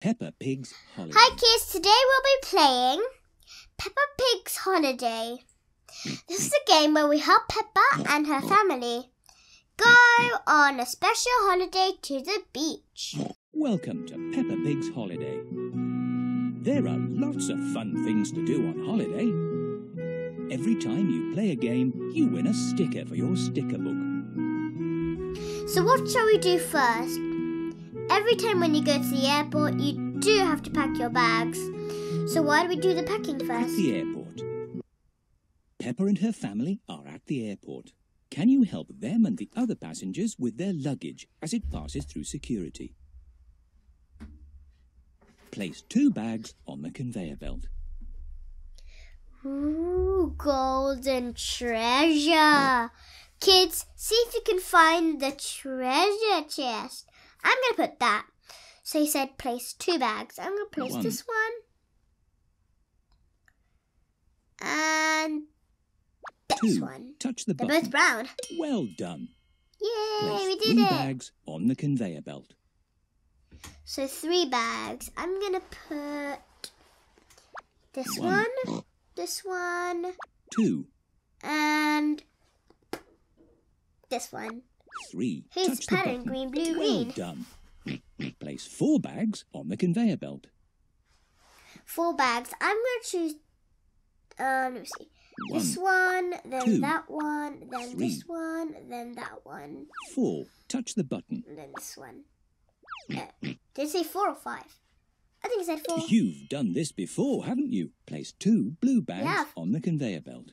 Peppa Pig's Holiday. Hi kids, today we'll be playing Peppa Pig's Holiday. This is a game where we help Peppa and her family go on a special holiday to the beach. Welcome to Peppa Pig's Holiday. There are lots of fun things to do on holiday. Every time you play a game, you win a sticker for your sticker book. So what shall we do first? Every time when you go to the airport, you do have to pack your bags. So why do we do the packing first? At the airport. Peppa and her family are at the airport. Can you help them and the other passengers with their luggage as it passes through security? Place two bags on the conveyor belt. Ooh, golden treasure. Kids, see if you can find the treasure chest. I'm going to put that. So he said place two bags. I'm going to place this one. And this one. Touch the button. They're both brown. Well done. Yay, we did it. Three bags on the conveyor belt. So three bags. I'm going to put this one, this one. Two. And this one. Three. Who's pattern green, blue, green? Well done. Place four bags on the conveyor belt. Four bags. I'm going to choose. Let me see. This one, then that one, then this one, then that one. Four. Touch the button. And then this one. Did it say four or five? I think it said four. You've done this before, haven't you? Place two blue bags on the conveyor belt.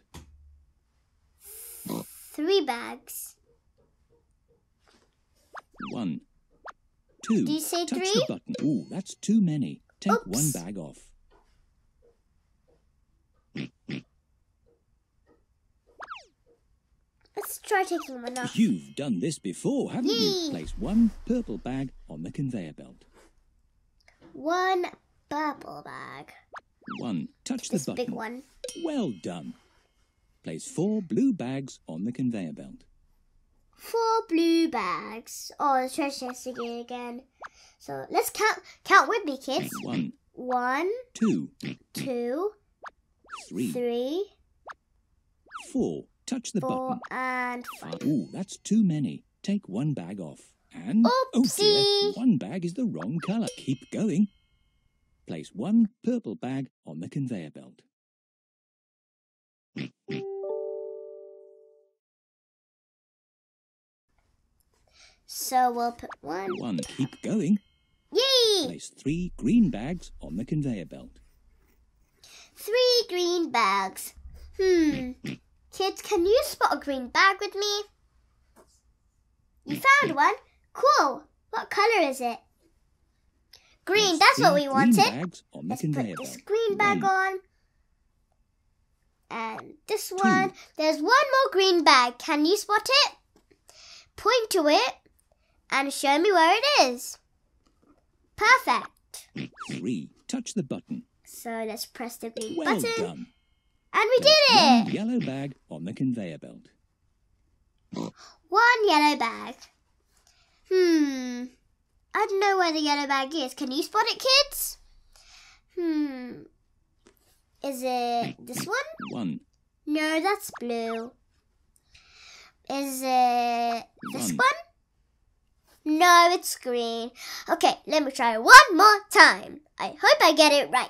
Three bags. One, two. Did you say touch three? The button. Ooh, that's too many. Take one bag off. Let's try taking one off. You've done this before, haven't you? Place one purple bag on the conveyor belt. One purple bag. One. Touch the button. Big one. Well done. Place four blue bags on the conveyor belt. Four blue bags. Oh, the treasure chest again. So let's count with me, kids. One, two, three, four. Touch the button. And five. Ooh, that's too many. Take one bag off. And oopsie! Oh dear, one bag is the wrong colour. Keep going. Place one purple bag on the conveyor belt. So we'll put one. One. Keep going. Yay! Place three green bags on the conveyor belt. Three green bags. Kids, can you spot a green bag with me? You found one? Cool. What colour is it? Green. That's what we wanted. Let's put this green bag on. And this one. There's one more green bag. Can you spot it? Point to it. And show me where it is. Perfect. Three. Touch the button. So let's press the green button. Well done. And we did it. One yellow bag on the conveyor belt. One yellow bag. I don't know where the yellow bag is. Can you spot it, kids? Is it this one? One. No, that's blue. Is it this one? No, it's green. Okay, let me try one more time. I hope I get it right.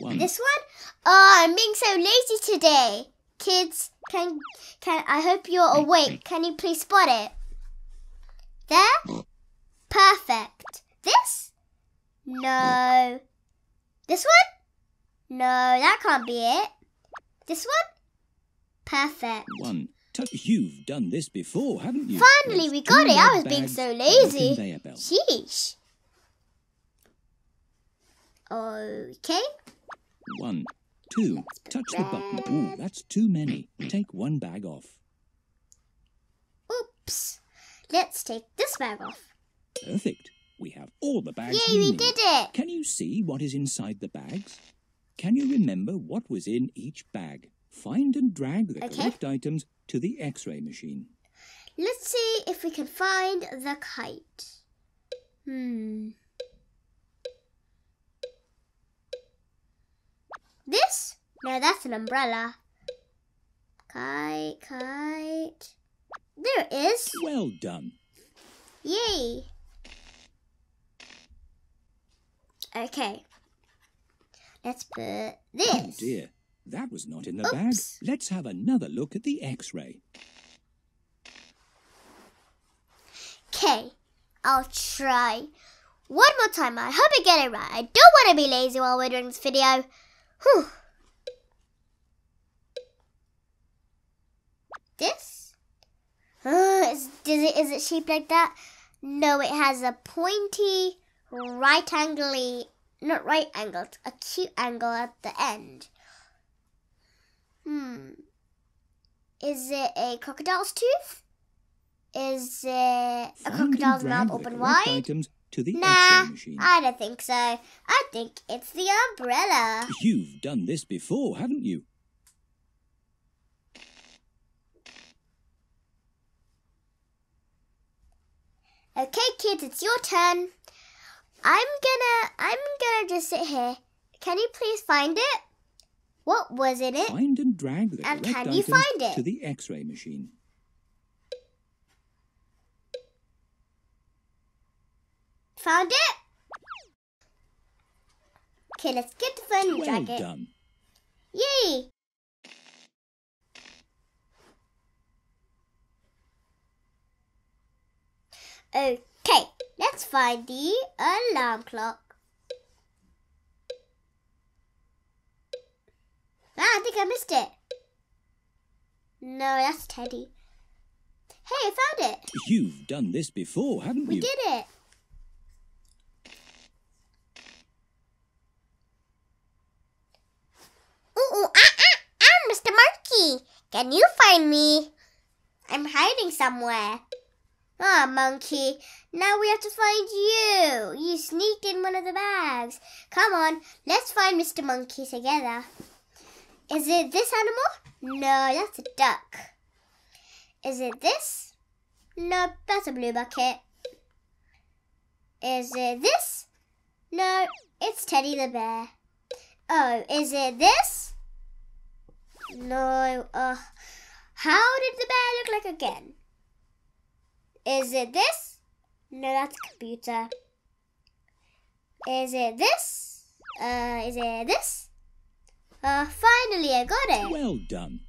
One. This one? Oh, I'm being so lazy today. Kids, can I hope you're awake. Can you please spot it? There? Perfect. This? No. This one? No, that can't be it. This one? Perfect. One. You've done this before, haven't you? Finally, we got it. I was being so lazy. Sheesh. Okay. One, two. Touch the button. Ooh, that's too many. Take one bag off. Oops. Let's take this bag off. Perfect. We have all the bags. Yay, we did it. Can you see what is inside the bags? Can you remember what was in each bag? Find and drag the correct items to the x-ray machine. Let's see if we can find the kite. This? No, that's an umbrella. Kite, kite. There it is. Well done. Yay. Okay. Let's put this. Oh dear, that was not in the bag. Let's have another look at the x-ray. Okay, I'll try one more time. I hope I get it right. I don't want to be lazy while we're doing this video. Whew. This? Is it shaped like that? No, it has a pointy, acute angle at the end. Is it a crocodile's tooth? Is it a crocodile's mouth open wide? Nah, I don't think so. I think it's the umbrella. You've done this before, haven't you? Okay, kids, it's your turn. I'm gonna just sit here. Can you please find it? What was in it? Find and drag the correct items to the X-ray machine. Found it? Okay, let's get the phone and drag it. Well done. Yay! Okay, let's find the alarm clock. Ah, I think I missed it. No, that's Teddy. Hey, I found it. You've done this before, haven't you? We did it. Mr. Monkey, can you find me? I'm hiding somewhere. Ah, Monkey, now we have to find you. You sneaked in one of the bags. Come on, let's find Mr. Monkey together. Is it this animal? No, that's a duck. Is it this? No, that's a blue bucket. Is it this? No, it's Teddy the bear. Oh, is it this? No, how did the bear look like again? Is it this? No, that's a computer. Is it this? Is it this? Finally I got it. Well done.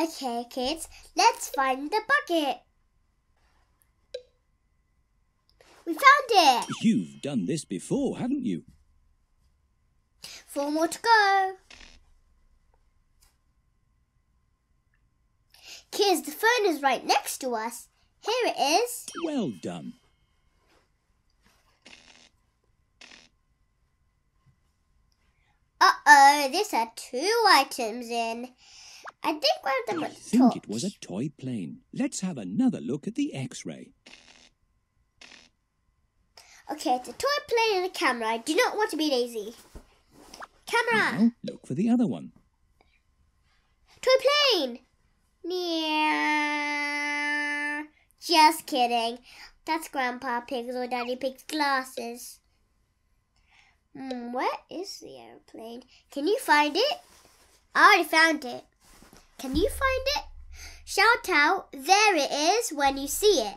Okay, kids, let's find the bucket. We found it! You've done this before, haven't you? 4 more to go. Kids, the phone is right next to us. Here it is. Well done. Uh-oh, these are 2 items in. I think one of them was a toy. I think it was a toy plane. Let's have another look at the x-ray. Okay, it's a toy plane and a camera. I do not want to be lazy. Camera! Now look for the other one. Toy plane! Yeah. Just kidding. That's Grandpa Pig's or Daddy Pig's glasses. Where is the airplane? Can you find it? I already found it. Can you find it? Shout out, there it is, when you see it.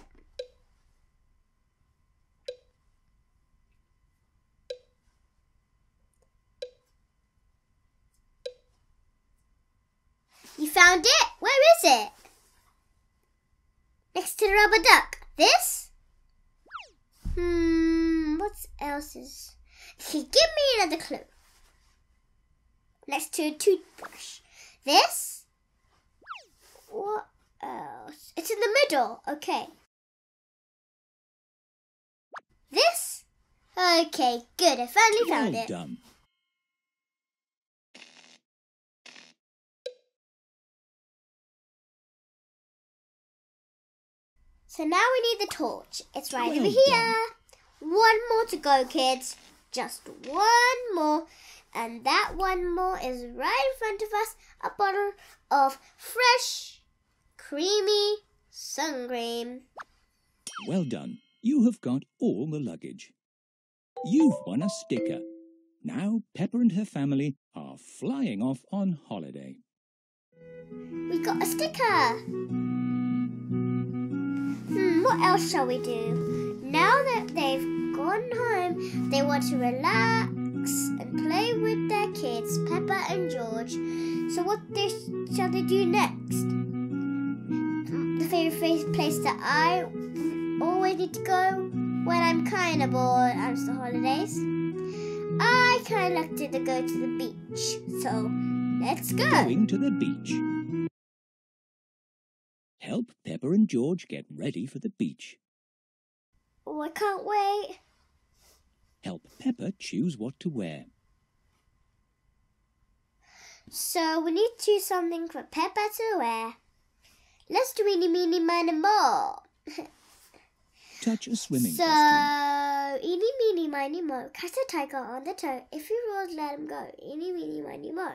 You found it? Where is it? Next to the rubber duck. This? What else is... Okay, give me another clue. Next to a toothbrush. This? What else? It's in the middle. Okay. This? Okay, good. I finally found it. Well done. So now we need the torch. It's right over here. One more to go, kids. Just one more. And that one more is right in front of us. A bottle of fresh, creamy sun cream. Well done. You have got all the luggage. You've won a sticker. Now Peppa and her family are flying off on holiday. We got a sticker. What else shall we do? Now that they've gone home, they want to relax and play with their kids, Peppa and George. So what shall they do next? The favourite place that I always need to go when I'm kind of bored after the holidays. I kind of like to go to the beach, so let's go. Going to the beach. Help Peppa and George get ready for the beach. Oh, I can't wait. Help Peppa choose what to wear. So we need to choose something for Peppa to wear. Let's do eeny, meeny, miny, moe. Touch a swimming costume. So, eeny, meeny, miny, moe. Catch a tiger on the toe. If you roar, let him go. Eeny, meeny, miny, moe.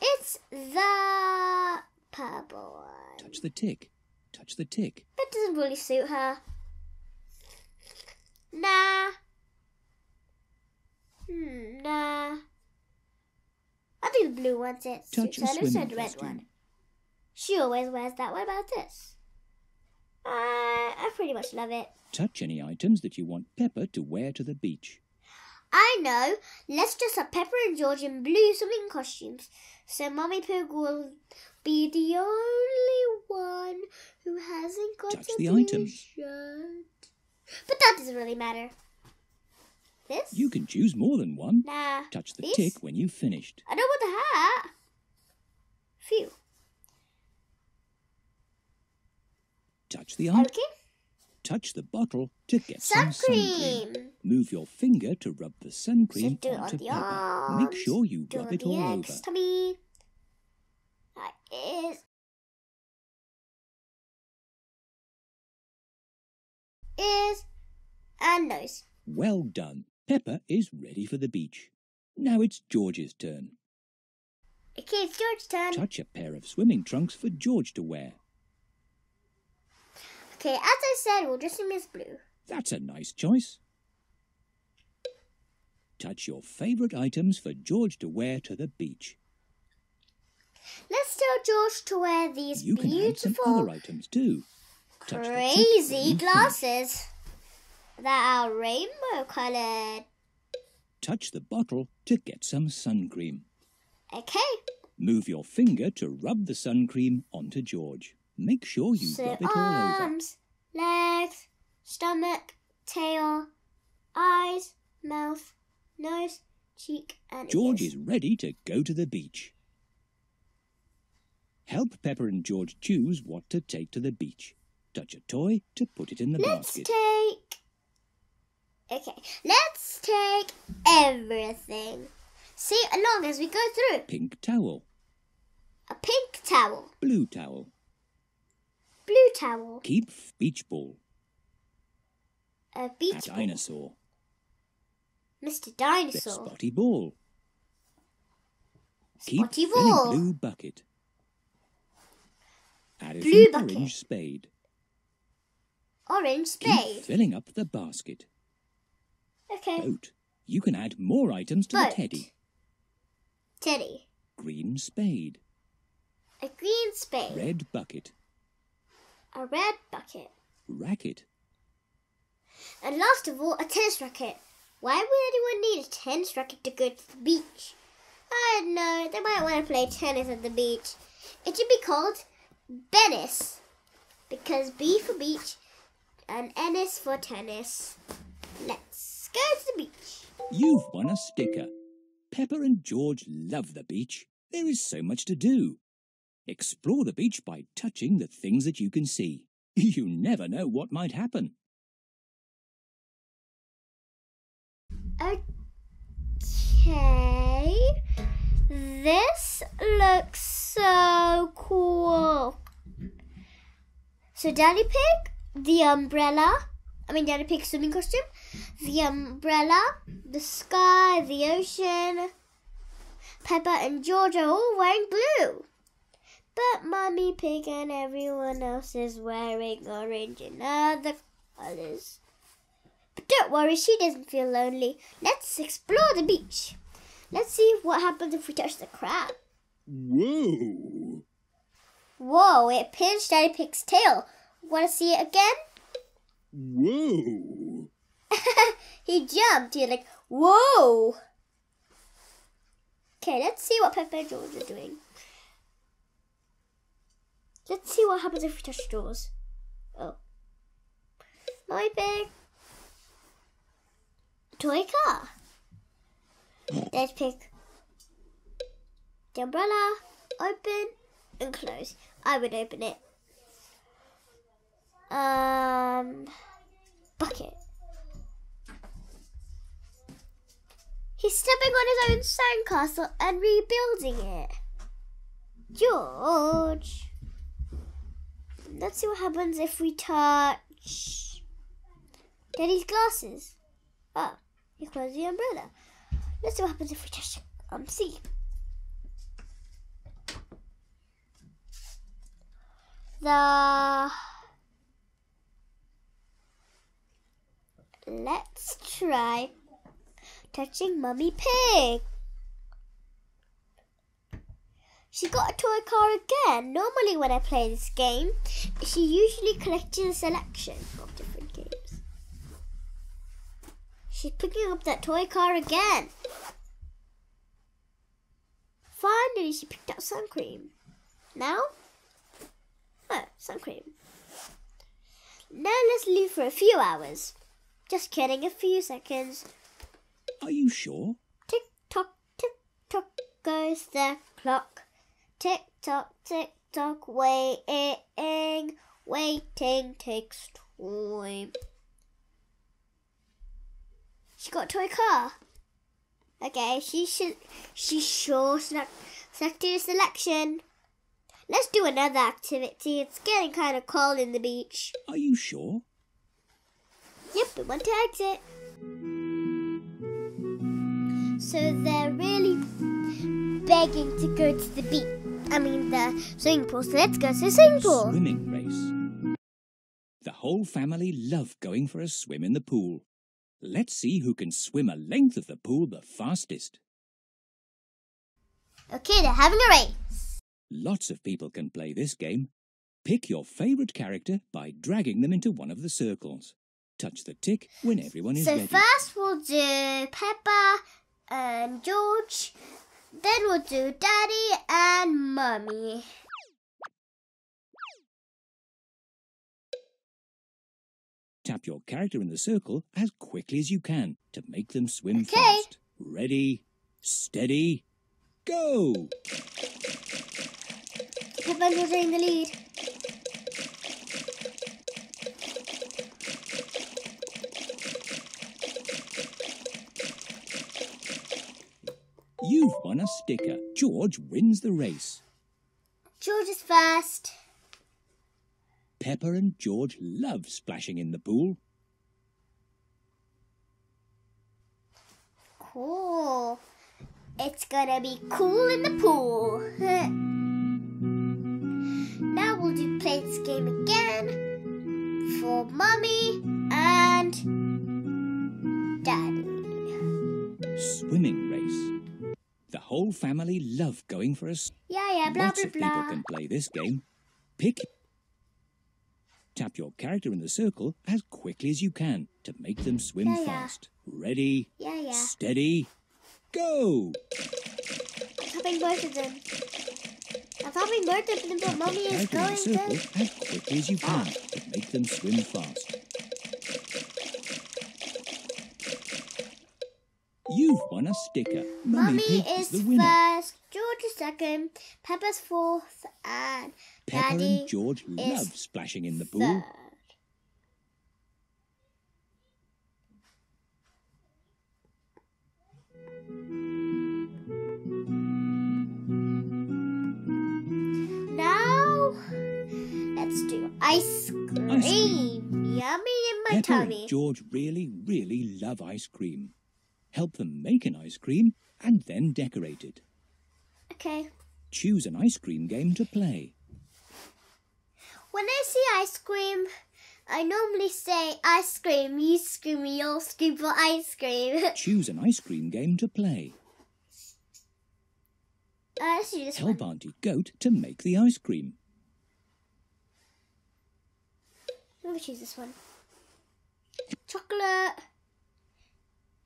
It's the purple one. Touch the tick. Touch the tick. That doesn't really suit her. Nah. Nah. I think the blue one's it. Touch a swimming costume. Red one. She always wears that. What about this? I pretty much love it. Touch any items that you want Peppa to wear to the beach. I know. Let's dress up Peppa and George in blue swimming costumes. So Mummy Pig will be the only one who hasn't got touch a the blue item. Shirt. But that doesn't really matter. This? You can choose more than one. Nah. Touch the tick when you've finished. I don't want the hat. Phew. Touch the arm. Okay. Touch the bottle to get some sun cream. Move your finger to rub the sun cream onto Peppa. Arms. Make sure you rub it all over. Tummy. That is. Ears and nose. Well done. Peppa is ready for the beach. Now it's George's turn. Okay, it's George's turn. Touch a pair of swimming trunks for George to wear. Okay, as I said, we'll dress him as blue. That's a nice choice. Touch your favourite items for George to wear to the beach. Let's tell George to wear these beautiful, crazy glasses that are rainbow coloured. Touch the bottle to get some sun cream. Okay. Move your finger to rub the sun cream onto George. Make sure you rub it all over. Arms, legs, stomach, tail, eyes, mouth, nose, cheek and George is ready to go to the beach. Help Peppa and George choose what to take to the beach. Touch a toy to put it in the basket. Okay, let's take everything. See along as we go through. Pink towel. A pink towel. Blue towel. Blue towel. Keep beach ball. A beach ball. A dinosaur. Mr. Dinosaur. The spotty ball. Spotty ball. Keep blue bucket. Add blue bucket. Orange spade. Orange spade. Keep filling up the basket. Okay. Boat. You can add more items to the teddy. Teddy. Green spade. A green spade. Red bucket. A red bucket. Racket. And last of all, a tennis racket. Why would anyone need a tennis racket to go to the beach? I don't know. They might want to play tennis at the beach. It should be called Venice. Because B for beach and N is for tennis. Let's go to the beach. You've won a sticker. Peppa and George love the beach. There is so much to do. Explore the beach by touching the things that you can see. You never know what might happen. Okay. This looks so cool. So Daddy Pig, the umbrella. I mean Daddy Pig's swimming costume. The umbrella, the sky, the ocean. Peppa and George are all wearing blue. But Mummy Pig and everyone else is wearing orange and other others. But don't worry, she doesn't feel lonely. Let's explore the beach. Let's see what happens if we touch the crab. Whoa! Whoa, it pinched Daddy Pig's tail. Want to see it again? Whoa! He jumped. He was like, whoa! Okay, let's see what Peppa and George are doing. Let's see what happens if we touch doors. Oh. My big toy car. Let's pick the umbrella, open and close. I would open it. Bucket. He's stepping on his own sandcastle and rebuilding it. George. Let's see what happens if we touch Daddy's glasses. Oh, he closed the umbrella. Let's see what happens if we touch sea. Let's try touching Mummy Pig. She got a toy car again. Normally when I play this game, she usually collects a selection of different games. She's picking up that toy car again. Finally, she picked up sun cream. Now? Oh, sun cream. Now let's leave for a few hours. Just kidding, a few seconds. Are you sure? Tick tock goes the clock. Tick tock, waiting takes time. She got a toy car. Okay, she selected a selection. Let's do another activity. It's getting kind of cold in the beach. Are you sure? Yep, we want to exit. So they're really begging to go to the beach. I mean the swimming pool, so let's go to the swimming pool. Swimming race. The whole family love going for a swim in the pool. Let's see who can swim a length of the pool the fastest. Okay, they're having a race. Lots of people can play this game. Pick your favourite character by dragging them into one of the circles. Touch the tick when everyone is ready. So first we'll do Peppa and George. Then we'll do Daddy and Mummy. Tap your character in the circle as quickly as you can to make them swim fast. Ready, steady, go! Peppa and George are in the lead. You've won a sticker. George wins the race. George is first. Peppa and George love splashing in the pool. Cool. It's gonna be cool in the pool. Now we'll do play this game again for Mummy and Daddy. Swimming race. The whole family love going for a swim. Yeah, blah, lots blah, blah. Lots of people can play this game. Pick. Tap your character in the circle as quickly as you can to make them swim fast. Ready, steady, go! I'm tapping both of them. But Mummy is going in the circle as quickly as you can to make them swim fast. You've won a sticker. Mummy is first, George is second, Peppa's fourth, and Peppa Daddy and George love splashing in the pool. Third. Now let's do ice cream. Yummy in my tummy. Peppa and George really love ice cream. Help them make an ice cream and then decorate it. Okay. Choose an ice cream game to play. When I see ice cream, I normally say ice cream, you scream me, you'll scream for ice cream. Choose an ice cream game to play. Let's do this one. Help Auntie Goat to make the ice cream. Let me choose this one. Chocolate.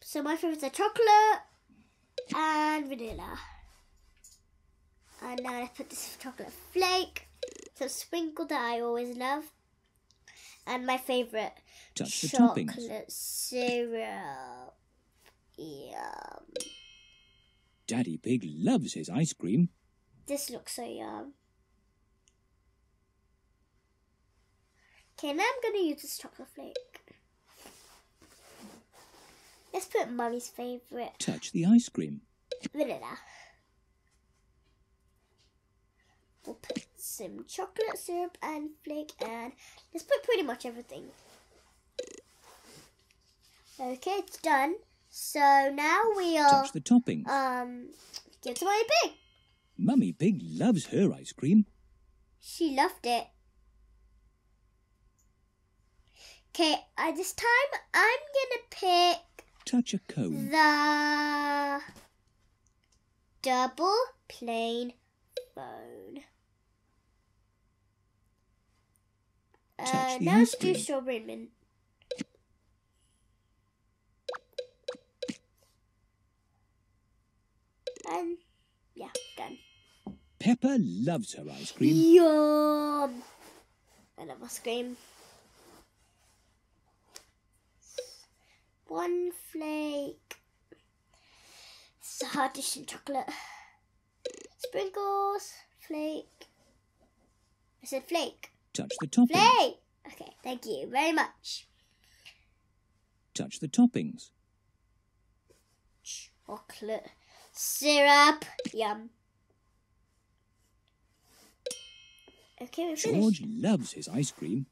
So my favourites are chocolate and vanilla. And now let's put this chocolate flake. Some sprinkle that I always love. And my favourite, chocolate syrup. Yum. Daddy Pig loves his ice cream. This looks so yum. Okay, now I'm going to use this chocolate flake. Let's put Mummy's favourite. Touch the ice cream. Vanilla. We'll put some chocolate syrup and flake and let's put pretty much everything. Okay, it's done. So now we'll touch the topping. Give it to Mummy Pig. Mummy Pig loves her ice cream. She loved it. Okay, this time I'm gonna pick. Touch a cone. The double plain phone. Now let's do strawberry and mint. And yeah, done. Peppa loves her ice cream. Yum! I love ice cream. One flake. It's a hard dish in chocolate. Sprinkles, flake. I said flake. Touch the toppings. Flake! Okay, thank you very much. Touch the toppings. Chocolate syrup. Yum. Okay, we're finished. George loves his ice cream.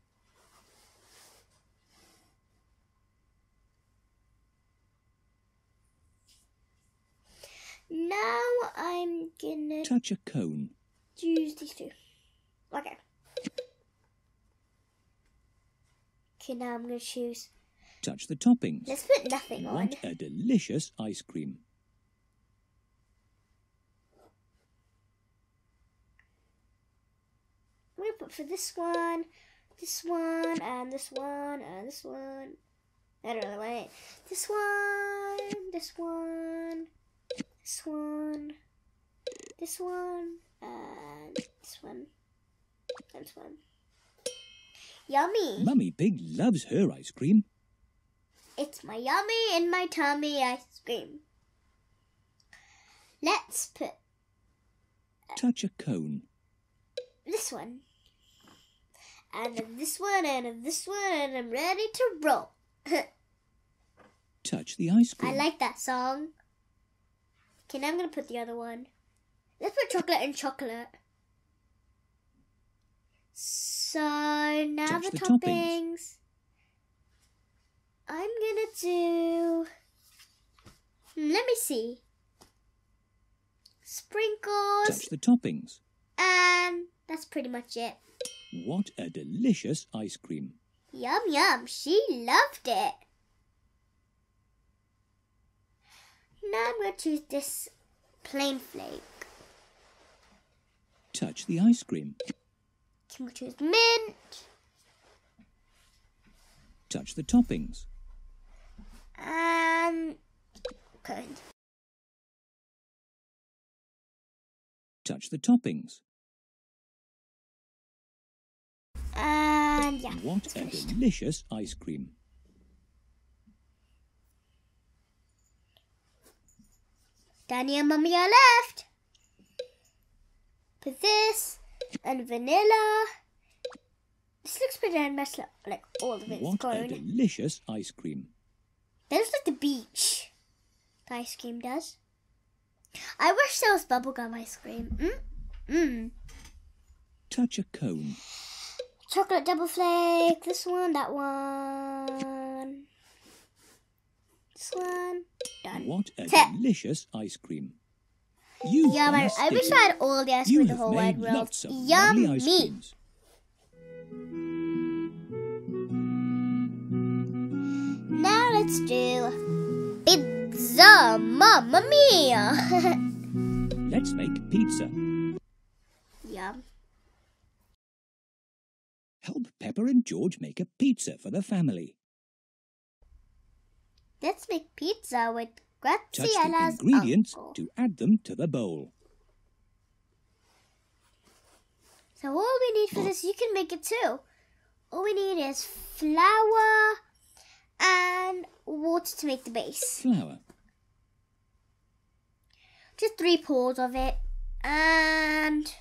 Now I'm gonna touch a cone. Use these two. Okay. Okay, now I'm gonna choose. Touch the toppings. Let's put nothing on. What a delicious ice cream. I'm gonna put for this one, and this one, and this one. I don't know why. This one, and this one, and this one. Yummy! Mummy Pig loves her ice cream. It's my yummy in my tummy ice cream. Let's put... touch a cone. This one. And then this one, and then this one, and I'm ready to roll. Touch the ice cream. I like that song. Okay, now I'm going to put the other one. Let's put chocolate and chocolate. So, now touch the toppings. I'm going to do... let me see. Sprinkles. Touch the toppings. And that's pretty much it. What a delicious ice cream. Yum, yum. She loved it. Now I'm going to choose this plain flake. Touch the ice cream. Can we choose mint? Touch the toppings. And cone. Touch the toppings. And yeah. What a delicious ice cream. Danny and Mummy are left. Put this and vanilla. This looks pretty much like all of it's what gone. A delicious ice cream. That looks like the beach. The ice cream does. I wish there was bubblegum ice cream. Touch a cone. Chocolate double flake. This one, that one. This one. Done. What a delicious ice cream. Yum, I wish I had all the ice cream in the whole wide world. Yummy. let's do pizza, Mamma Mia. Let's make pizza. Yum. Help Peppa and George make a pizza for the family. Let's make pizza with Graziela's touch the ingredients uncle. To add them to the bowl. So all we need for this, you can make it too. All we need is flour and water to make the base. Flour. Just 3 pours of it and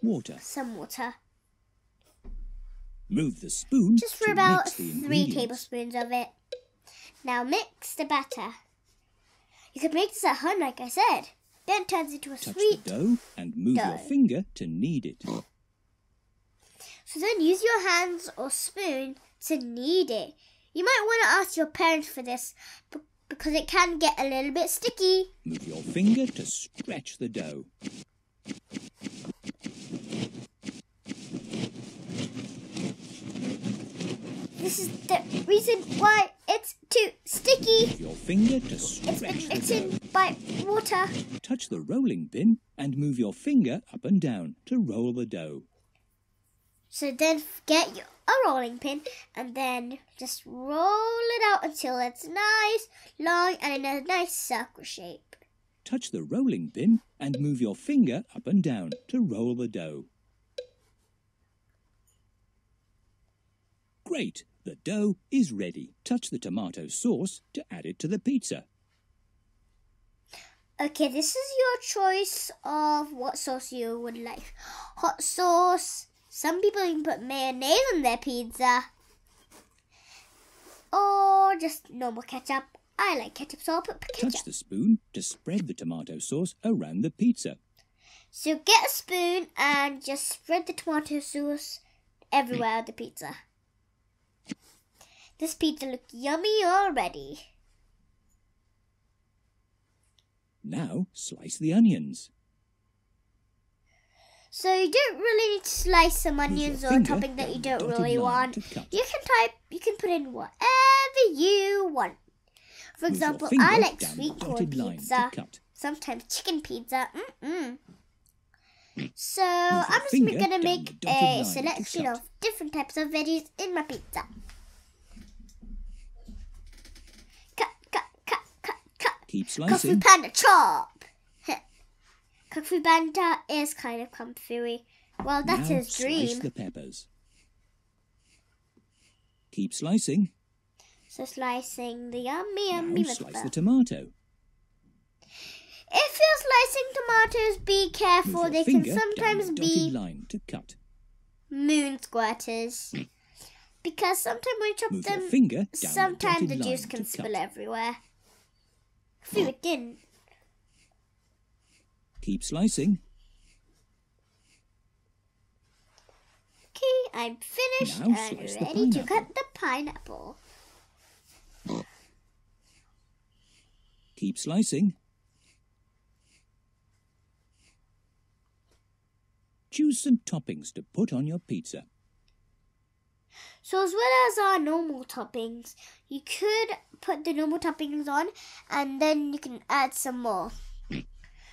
water. Some water. Move the spoon. Just for about 3 tablespoons of it. Now mix the batter. You could make this at home, like I said. Then it turns into a sweet dough. Touch the dough and move your finger to knead it. So then use your hands or spoon to knead it. You might want to ask your parents for this because it can get a little bit sticky. Move your finger to stretch the dough. This is the reason why it's too sticky. Move your finger to stretch the dough. It's been mixed in by water. Touch the rolling pin and move your finger up and down to roll the dough. So then get a rolling pin and then just roll it out until it's nice, long and in a nice circle shape. Touch the rolling pin and move your finger up and down to roll the dough. Great! The dough is ready. Touch the tomato sauce to add it to the pizza. Okay, this is your choice of what sauce you would like. Hot sauce. Some people even put mayonnaise on their pizza. Or just normal ketchup. I like ketchup, so I'll put ketchup. Touch the spoon to spread the tomato sauce around the pizza. So get a spoon and just spread the tomato sauce everywhere on the pizza. This pizza looks yummy already. Now slice the onions. So you don't really need to slice some onions or a topping that you don't really want. You can put in whatever you want. For example, I like sweet corn pizza, sometimes chicken pizza. So I'm just going to make a selection of different types of veggies in my pizza. Keep slicing. Kung Fu Panda chop! Kung Fu Panda is kind of comfy. Well, that's his dream. Slice the peppers. Keep slicing. So slicing the yummy now slice the tomato. If you're slicing tomatoes, be careful. They can sometimes be moon squirters. Because sometimes when you chop them, sometimes the juice can spill everywhere. Phew, it didn't. Keep slicing. Okay, I'm finished and ready to cut the pineapple. Keep slicing. Choose some toppings to put on your pizza. So as well as our normal toppings, you could put the normal toppings on and then you can add some more.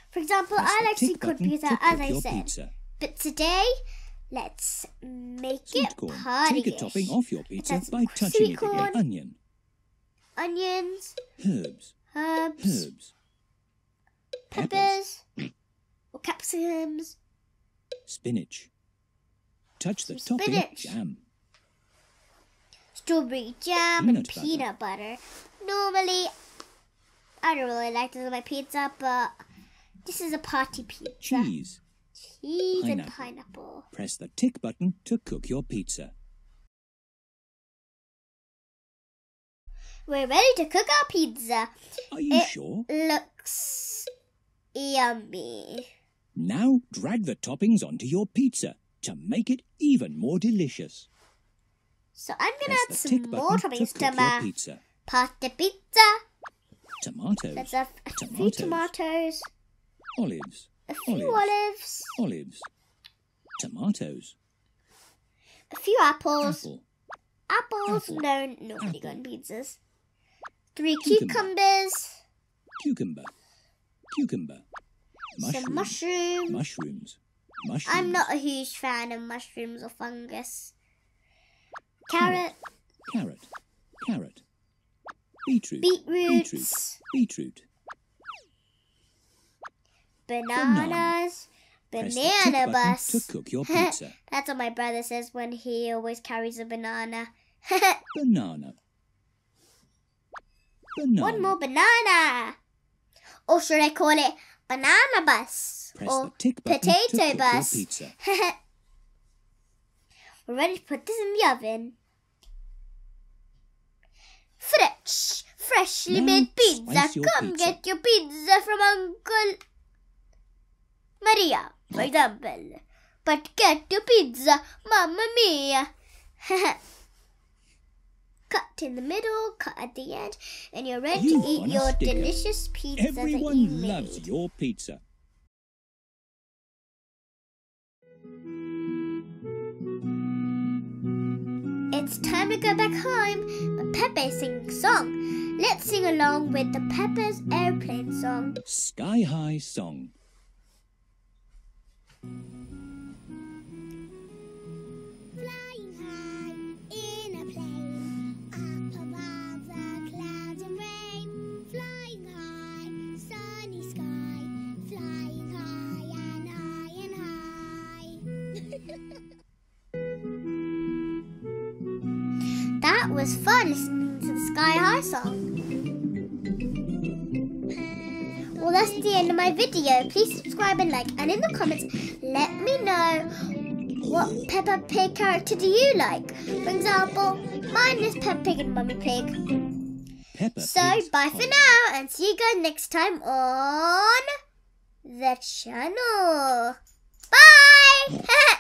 For example, I like sweet corn pizza, as I said. But today, let's make it party-ish. Take a topping off your pizza by touching it with onion. Onions. Herbs. Peppers. Or capsicums. Spinach. Touch the topping with jam. Strawberry jam and peanut butter. Normally, I don't really like this on my pizza, but this is a party pizza. Cheese and pineapple. Press the tick button to cook your pizza. We're ready to cook our pizza. Are you sure? It looks yummy. Now drag the toppings onto your pizza to make it even more delicious. So I'm going to add some more toppings to my pasta pizza. Tomatoes. Let's have a few tomatoes. Olives. A few olives. Tomatoes. A few apples. Apples. No, nobody got pizzas. Three cucumbers. Cucumber. Cucumber. Mushroom. Some mushrooms. Mushrooms. Mushrooms. I'm not a huge fan of mushrooms or fungus. Carrot. Carrot. Carrot. Beetroot. Beetroots. Beetroot. Bananas. Banana bus. To cook your pizza. That's what my brother says when he always carries a banana. Banana. Banana. One more banana. Or should I call it banana bus? Press or the tick button potato to bus. Cook your pizza. We're ready to put this in the oven. Fresh, freshly made pizza. Come pizza. Get your pizza from Uncle Maria, for example. But get your pizza, Mamma Mia. Cut in the middle, cut at the end, and you're ready to eat your delicious pizza. Everyone loves your pizza. It's time to go back home, but Peppa is singing a song. Let's sing along with the Peppa's Airplane Song. Sky High Song. That was fun listening to the Sky High song. Well, that's the end of my video. Please subscribe and like, and in the comments let me know what Peppa Pig character do you like. For example, mine is Peppa Pig and Mummy Pig. So bye for now and see you guys next time on the channel. Bye!